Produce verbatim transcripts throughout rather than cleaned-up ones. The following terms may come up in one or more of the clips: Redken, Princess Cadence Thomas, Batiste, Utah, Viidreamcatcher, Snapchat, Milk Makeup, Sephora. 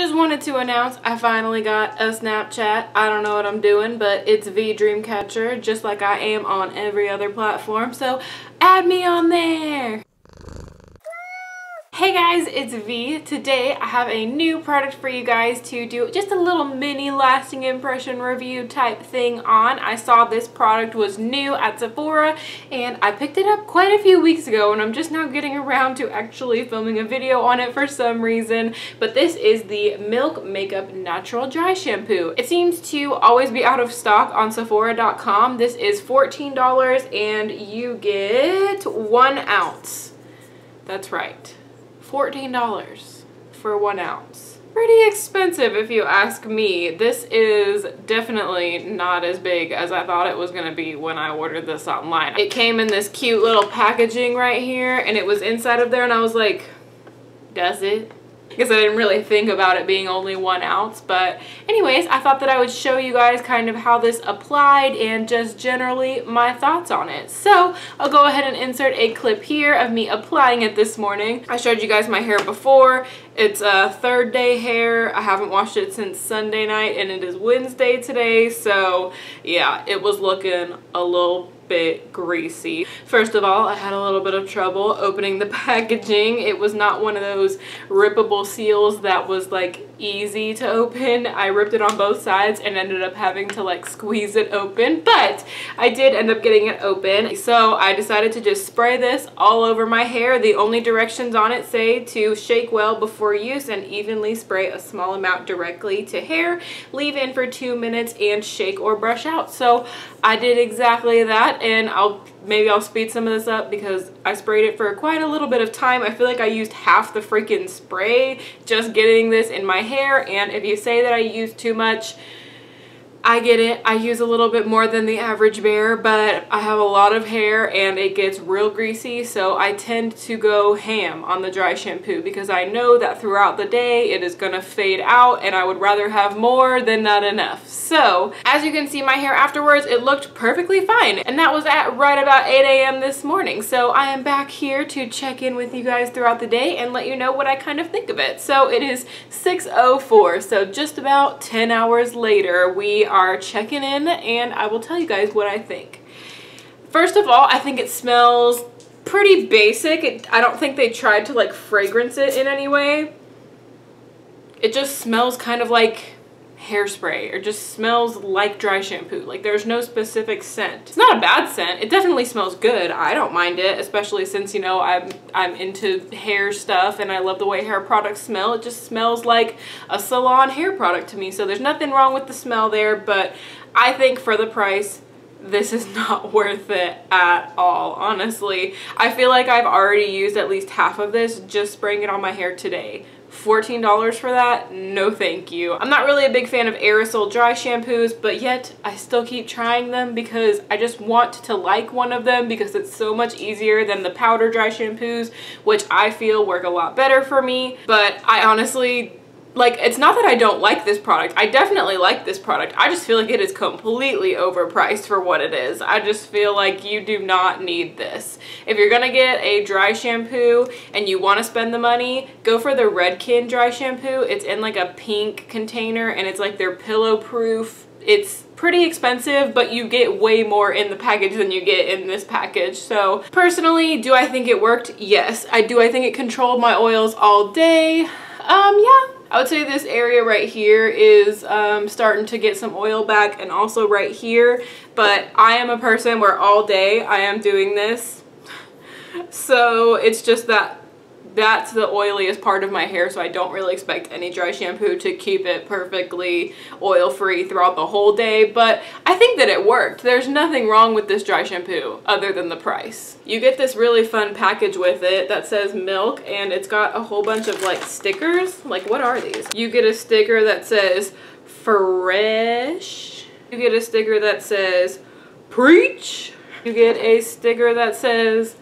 Just wanted to announce I finally got a Snapchat. I don't know what I'm doing, but it's the Dreamcatcher, just like I am on every other platform, so add me on there. Hey guys, it's V. Today I have a new product for you guys to do just a little mini lasting impression review type thing on. I saw this product was new at Sephora and I picked it up quite a few weeks ago and I'm just now getting around to actually filming a video on it for some reason. But this is the Milk Makeup Natural Dry Shampoo. It seems to always be out of stock on Sephora dot com. This is fourteen dollars and you get one ounce. That's right. fourteen dollars for one ounce. Pretty expensive if you ask me. This is definitely not as big as I thought it was gonna be when I ordered this online. It came in this cute little packaging right here and it was inside of there and I was like, does it? Because I didn't really think about it being only one ounce. But anyways, I thought that I would show you guys kind of how this applied and just generally my thoughts on it. So I'll go ahead and insert a clip here of me applying it this morning. I showed you guys my hair before. It's a third day hair. I haven't washed it since Sunday night and it is Wednesday today. So yeah, it was looking a little bit bit greasy. First of all, I had a little bit of trouble opening the packaging. It was not one of those rippable seals that was like easy to open. I ripped it on both sides and ended up having to like squeeze it open, but I did end up getting it open. So I decided to just spray this all over my hair. The only directions on it say to shake well before use and evenly spray a small amount directly to hair, leave in for two minutes and shake or brush out. So I did exactly that. And I'll maybe I'll speed some of this up because I sprayed it for quite a little bit of time. I feel like I used half the freaking spray just getting this in my hair. And if you say that I use too much, I get it. I use a little bit more than the average bear, but I have a lot of hair and it gets real greasy, so I tend to go ham on the dry shampoo because I know that throughout the day it is gonna fade out and I would rather have more than not enough. So as you can see, my hair afterwards, it looked perfectly fine, and that was at right about eight A M this morning. So I am back here to check in with you guys throughout the day and let you know what I kind of think of it. So it is six oh four, so just about ten hours later we are checking in and I will tell you guys what I think. First of all, I think it smells pretty basic. It, I don't think they tried to like fragrance it in any way. It just smells kind of like hairspray, or just smells like dry shampoo. Like there's no specific scent. It's not a bad scent. It definitely smells good. I don't mind it, especially since, you know, I'm I'm into hair stuff and I love the way hair products smell. It just smells like a salon hair product to me. So there's nothing wrong with the smell there, but I think for the price, this is not worth it at all, honestly. I feel like I've already used at least half of this just spraying it on my hair today. fourteen dollars for that? No thank you. I'm not really a big fan of aerosol dry shampoos, but yet I still keep trying them because I just want to like one of them because it's so much easier than the powder dry shampoos, which I feel work a lot better for me. But I honestly, like, it's not that I don't like this product. I definitely like this product. I just feel like it is completely overpriced for what it is. I just feel like you do not need this. If you're gonna get a dry shampoo and you wanna spend the money, go for the Redken dry shampoo. It's in like a pink container and it's like their pillow proof. It's pretty expensive, but you get way more in the package than you get in this package. So personally, do I think it worked? Yes. I do. I think it controlled my oils all day. Um, yeah. I would say this area right here is um, starting to get some oil back, and also right here, but I am a person where all day I am doing this, so it's just that that's the oiliest part of my hair, so I don't really expect any dry shampoo to keep it perfectly oil-free throughout the whole day, but I think that it worked. There's nothing wrong with this dry shampoo other than the price. You get this really fun package with it that says Milk, and it's got a whole bunch of like stickers. Like, what are these? You get a sticker that says Fresh. You get a sticker that says Preach. You get a sticker that says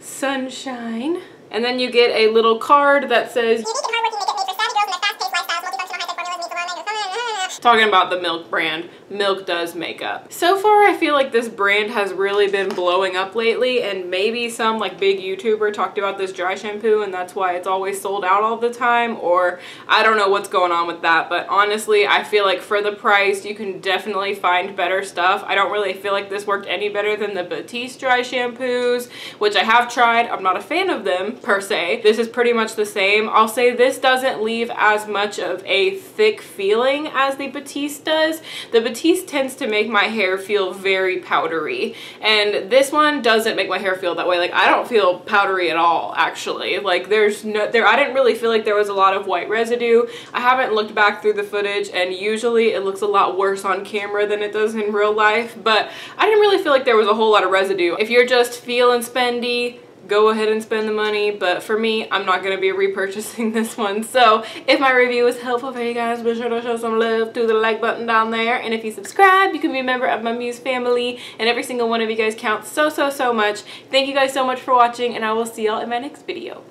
Sunshine. And then you get a little card that says, unique and hardworking makeup made for savvy girls in their fast-paced lifestyles, multifunctional high-tech formulas meet the well-made, Talking about the Milk brand, Milk does makeup. So far, I feel like this brand has really been blowing up lately, and maybe some like big YouTuber talked about this dry shampoo and that's why it's always sold out all the time, or I don't know what's going on with that, but honestly, I feel like for the price, you can definitely find better stuff. I don't really feel like this worked any better than the Batiste dry shampoos, which I have tried. I'm not a fan of them per se. This is pretty much the same. I'll say this doesn't leave as much of a thick feeling as the Batiste does. The Batiste tends to make my hair feel very powdery, and this one doesn't make my hair feel that way. Like, I don't feel powdery at all, actually. Like, there's no there I didn't really feel like there was a lot of white residue. I haven't looked back through the footage, and usually it looks a lot worse on camera than it does in real life, but I didn't really feel like there was a whole lot of residue. If you're just feeling spendy, go ahead and spend the money, but for me, I'm not going to be repurchasing this one. So if my review was helpful for you guys, be sure to show some love through the like button down there, and if you subscribe, you can be a member of my Muse family, and every single one of you guys counts so so so much. Thank you guys so much for watching, and I will see y'all in my next video.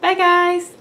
Bye guys!